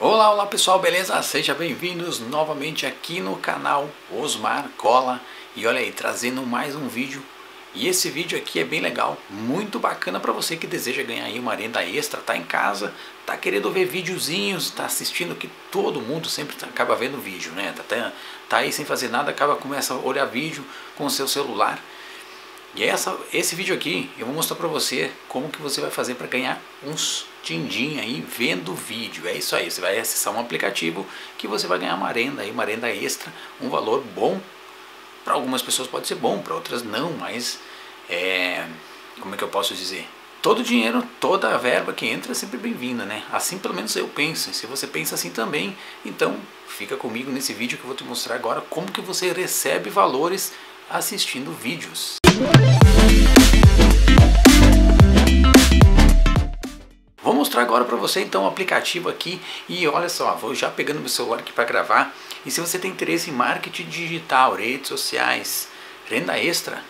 Olá, olá pessoal, beleza? Sejam bem-vindos novamente aqui no canal Osmar Cola. E olha aí, trazendo mais um vídeo. E esse vídeo aqui é bem legal, muito bacana para você que deseja ganhar aí uma renda extra, tá em casa, tá querendo ver videozinhos, tá assistindo, que todo mundo sempre acaba vendo vídeo, né? Tá aí sem fazer nada, começa a olhar vídeo com o seu celular. E esse vídeo aqui eu vou mostrar para você como que você vai fazer para ganhar uns din-din aí vendo vídeo. É isso aí, você vai acessar um aplicativo que você vai ganhar uma renda aí, uma renda extra, um valor bom. Para algumas pessoas pode ser bom, para outras não, mas como é que eu posso dizer? Todo dinheiro, toda a verba que entra é sempre bem-vinda, né? Assim pelo menos eu penso, e se você pensa assim também, então fica comigo nesse vídeo que eu vou te mostrar agora como que você recebe valores assistindo vídeos. Vou mostrar agora para você então o aplicativo aqui, e olha só, vou já pegando meu celular aqui para gravar. E se você tem interesse em marketing digital, redes sociais, renda extra,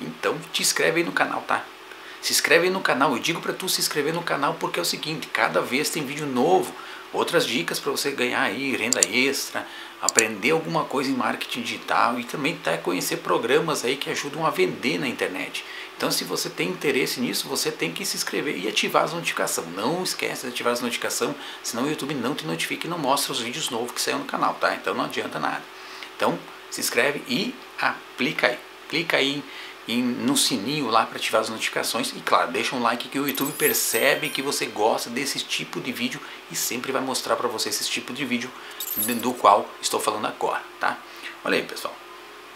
então te inscreve aí no canal, tá? Se inscreve aí no canal, eu digo para tu se inscrever no canal porque é o seguinte, cada vez tem vídeo novo, outras dicas para você ganhar aí renda extra, aprender alguma coisa em marketing digital e também até conhecer programas aí que ajudam a vender na internet. Então se você tem interesse nisso, você tem que se inscrever e ativar as notificações. Não esquece de ativar as notificações, senão o YouTube não te notifica e não mostra os vídeos novos que saem no canal, tá? Então não adianta nada. Então se inscreve e aplica aí. Clica aí no sininho lá para ativar as notificações e claro, deixa um like que o YouTube percebe que você gosta desse tipo de vídeo e sempre vai mostrar para você esse tipo de vídeo do qual estou falando agora, tá? Olha aí pessoal,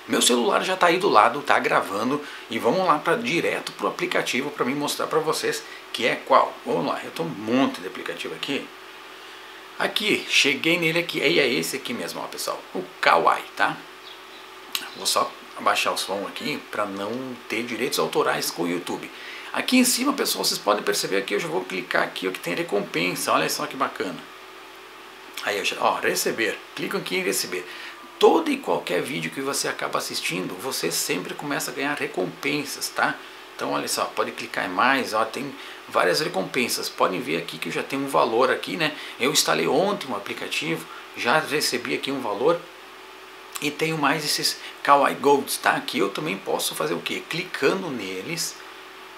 meu celular já tá aí do lado, tá gravando, e vamos lá direto pro aplicativo para mim mostrar para vocês que é qual. Vamos lá, eu tô um monte de aplicativo aqui, cheguei nele aqui, e é esse aqui mesmo, ó pessoal, o Kwai, tá? Vou só abaixar o som aqui para não ter direitos autorais com o YouTube. Aqui em cima, pessoal, vocês podem perceber que eu já vou clicar aqui, ó, que tem recompensa. Olha só que bacana. Aí, ó, receber. Clicam aqui em receber. Todo e qualquer vídeo que você acaba assistindo, você sempre começa a ganhar recompensas, tá? Então, olha só, pode clicar em mais, ó, tem várias recompensas. Podem ver aqui que eu já tenho um valor aqui, né? Eu instalei ontem um aplicativo, já recebi aqui um valor. E tenho mais esses Kwai Golds, tá? Que eu também posso fazer o quê? Clicando neles,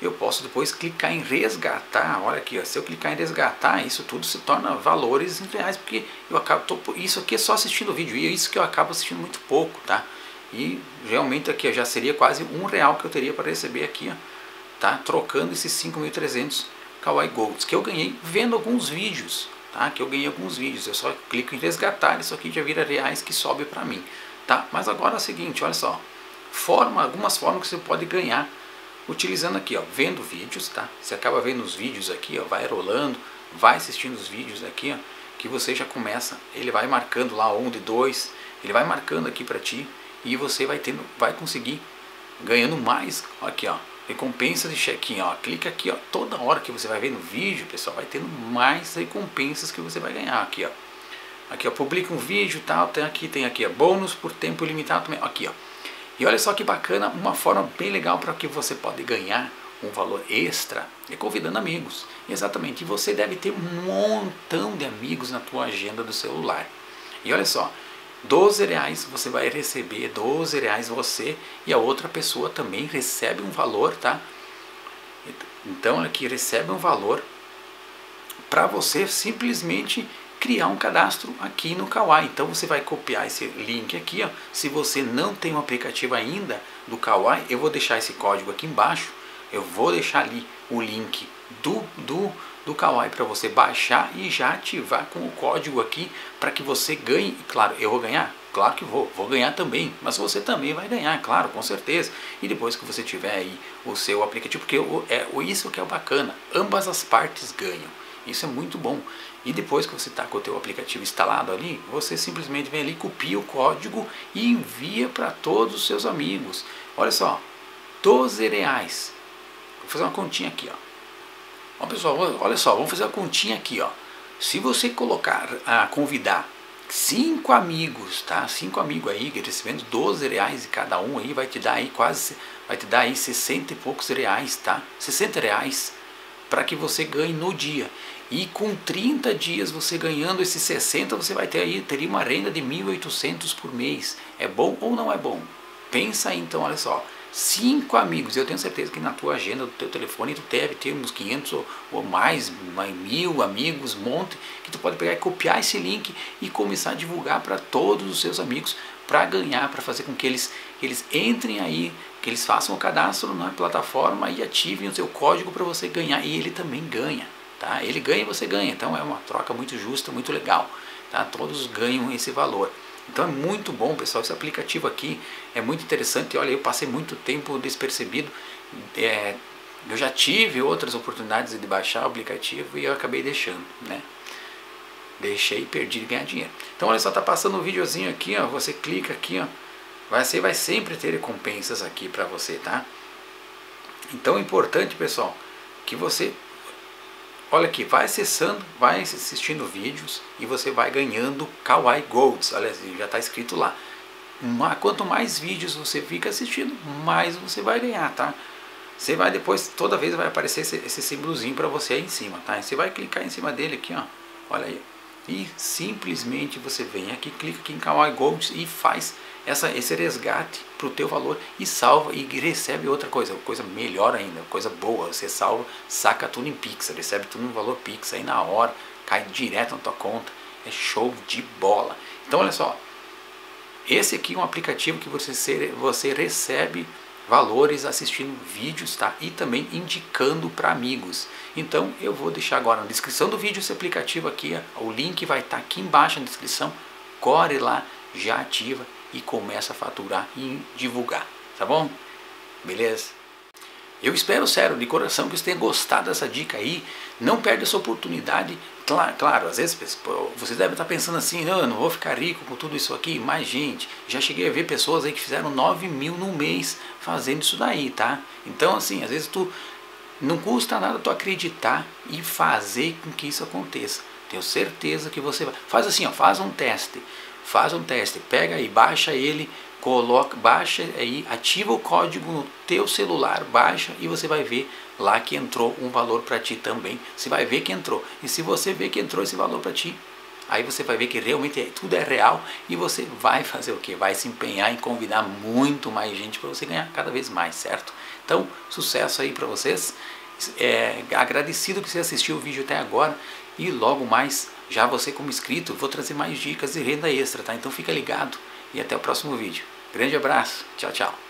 eu posso depois clicar em resgatar. Olha aqui, ó, se eu clicar em resgatar, isso tudo se torna valores em reais, porque eu acabo, isso aqui é só assistindo vídeo, e é isso que eu acabo assistindo muito pouco, tá? E realmente aqui ó, já seria quase R$1 que eu teria para receber aqui, ó, tá? Trocando esses 5.300 Kwai Golds que eu ganhei vendo alguns vídeos, tá? Que eu ganhei alguns vídeos, eu só clico em resgatar, isso aqui já vira reais que sobe para mim. Tá? Mas agora é o seguinte, olha só, algumas formas que você pode ganhar utilizando aqui, ó, vendo vídeos, tá? Você acaba vendo os vídeos aqui, ó, vai rolando, vai assistindo os vídeos aqui, ó, que você já começa, ele vai marcando lá um de dois, ele vai marcando aqui para ti e você vai tendo, vai conseguir ganhando mais, aqui ó, recompensa de check-in, ó, clica aqui, ó, toda hora que você vai vendo vídeo, pessoal, vai tendo mais recompensas que você vai ganhar aqui, ó. Aqui ó, publica um vídeo, tal, tem aqui, ó, bônus por tempo limitado também, aqui ó. E olha só que bacana, uma forma bem legal para que você pode ganhar um valor extra é convidando amigos. Exatamente, e você deve ter um montão de amigos na tua agenda do celular. E olha só, R$12 você vai receber, R$12 você e a outra pessoa também recebe um valor, tá? Então aqui recebe um valor para você simplesmente criar um cadastro aqui no Kwai. Então você vai copiar esse link aqui, ó. Se você não tem um aplicativo ainda do Kwai, eu vou deixar esse código aqui embaixo, eu vou deixar ali o link do Kwai para você baixar e já ativar com o código aqui para que você ganhe. Claro, eu vou ganhar? Claro que vou ganhar também, mas você também vai ganhar, claro, com certeza. E depois que você tiver aí o seu aplicativo, porque é isso que é bacana, ambas as partes ganham. Isso é muito bom. E depois que você está com o teu aplicativo instalado ali, você simplesmente vem ali, copia o código e envia para todos os seus amigos. Olha só, R$12. Vou fazer uma continha aqui, ó. Ó pessoal, olha só, vamos fazer uma continha aqui, ó. Se você colocar, convidar 5 amigos, tá? 5 amigos aí, recebendo R$12 e cada um aí, vai te dar aí quase, vai te dar aí 60 e poucos reais, tá? R$60. Para que você ganhe no dia. E com 30 dias você ganhando esses 60, você vai ter aí teria uma renda de 1.800 por mês. É bom ou não é bom? Pensa aí, então, olha só. 5 amigos, eu tenho certeza que na tua agenda, do teu telefone, tu deve ter uns 500 ou mais, 1.000 amigos, um monte, que tu pode pegar e copiar esse link e começar a divulgar para todos os seus amigos, para ganhar, para fazer com que eles entrem aí, que eles façam o cadastro na plataforma e ativem o seu código para você ganhar, e ele também ganha, tá? Ele ganha e você ganha, então é uma troca muito justa, muito legal, tá? Todos ganham esse valor. Então é muito bom, pessoal, esse aplicativo aqui é muito interessante. Olha, eu passei muito tempo despercebido, eu já tive outras oportunidades de baixar o aplicativo e eu acabei deixando, né? Deixei, perdi de ganhar dinheiro. Então olha só, tá passando um videozinho aqui, ó, você clica aqui, ó, você vai sempre ter recompensas aqui pra você, tá? Então é importante, pessoal, que você... Olha aqui, vai acessando, vai assistindo vídeos e você vai ganhando Kwai Golds. Olha, já está escrito lá. Quanto mais vídeos você fica assistindo, mais você vai ganhar, tá? Você vai depois, toda vez vai aparecer esse símbolozinho para você aí em cima, tá? E você vai clicar em cima dele aqui, ó. Olha aí. E simplesmente você vem aqui, clica aqui em Kwai Golds e faz esse resgate para o teu valor e salva e recebe outra coisa melhor ainda, coisa boa. Você salva, saca tudo em Pix, recebe tudo no valor Pix aí na hora, cai direto na tua conta, é show de bola. Então olha só, esse aqui é um aplicativo que você recebe valores assistindo vídeos, tá? E também indicando para amigos. Então eu vou deixar agora na descrição do vídeo esse aplicativo aqui, o link vai estar aqui embaixo na descrição, corre lá, já ativa e começa a faturar e divulgar, tá bom? Beleza? Eu espero, sério, de coração, que você tenha gostado dessa dica aí. Não perde essa oportunidade. Claro, às vezes você deve estar pensando assim, não, eu não vou ficar rico com tudo isso aqui. Mas, gente, já cheguei a ver pessoas aí que fizeram 9 mil no mês fazendo isso daí, tá? Então, assim, às vezes não custa nada tu acreditar e fazer com que isso aconteça. Tenho certeza que você vai. Faz assim, ó, faz um teste. Faz um teste, pega aí, baixa ele, coloca, baixa aí, ativa o código no teu celular, baixa e você vai ver lá que entrou um valor para ti também. Você vai ver que entrou. E se você ver que entrou esse valor para ti, aí você vai ver que realmente tudo é real e você vai fazer o quê? Vai se empenhar em convidar muito mais gente para você ganhar cada vez mais, certo? Então, sucesso aí para vocês. Agradecido que você assistiu o vídeo até agora e logo mais... Já você como inscrito, vou trazer mais dicas de renda extra, tá? Então fica ligado e até o próximo vídeo. Grande abraço, tchau, tchau.